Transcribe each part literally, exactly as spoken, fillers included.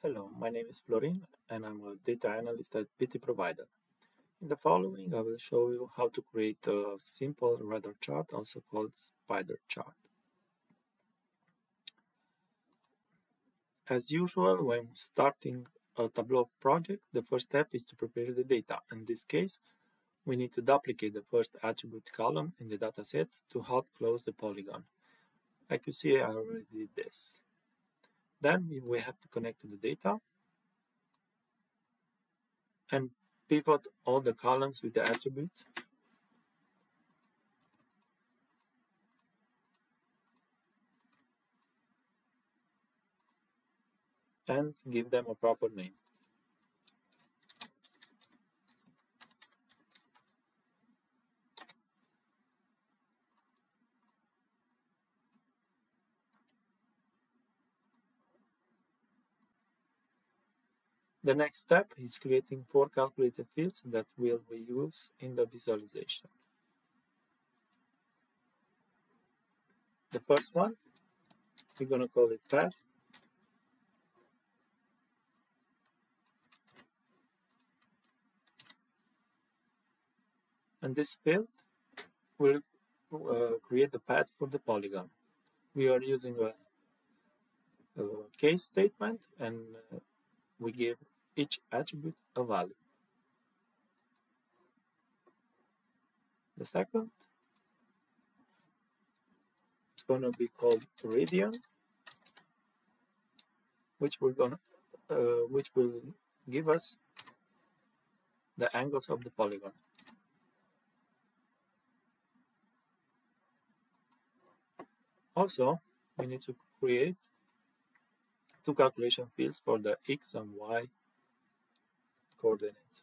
Hello, my name is Florin and I'm a data analyst at btProvider. In the following, I will show you how to create a simple radar chart, also called spider chart. As usual, when starting a Tableau project, the first step is to prepare the data. In this case, we need to duplicate the first attribute column in the dataset to help close the polygon. Like you see, I already did this. Then we have to connect to the data and pivot all the columns with the attributes. And give them a proper name. The next step is creating four calculated fields that will be used in the visualization. The first one, we're going to call it path. And this field will uh, create the path for the polygon. We are using a, a case statement and uh, we give each attribute a value. The second is going to be called radian, which we're going to, uh, which will give us the angles of the polygon. Also, we need to create two calculation fields for the x and y coordinates.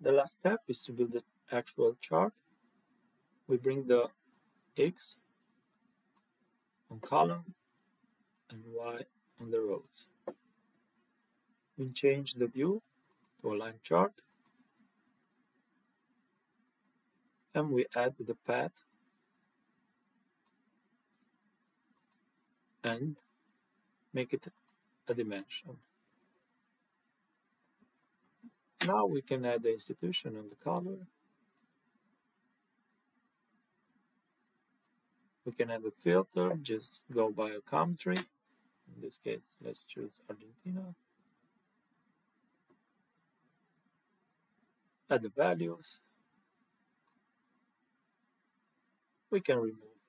The last step is to build the actual chart. We bring the x on column and y on the rows. We change the view to a line chart and we add the path and make it a dimension. Now we can add the institution and the color. We can add a filter, just go by a country. In this case, let's choose Argentina. Add the values. We can remove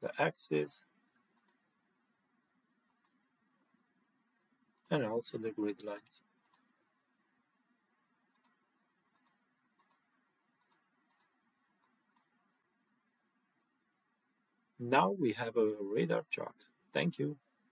the axis and also the grid lines. Now we have a radar chart. Thank you.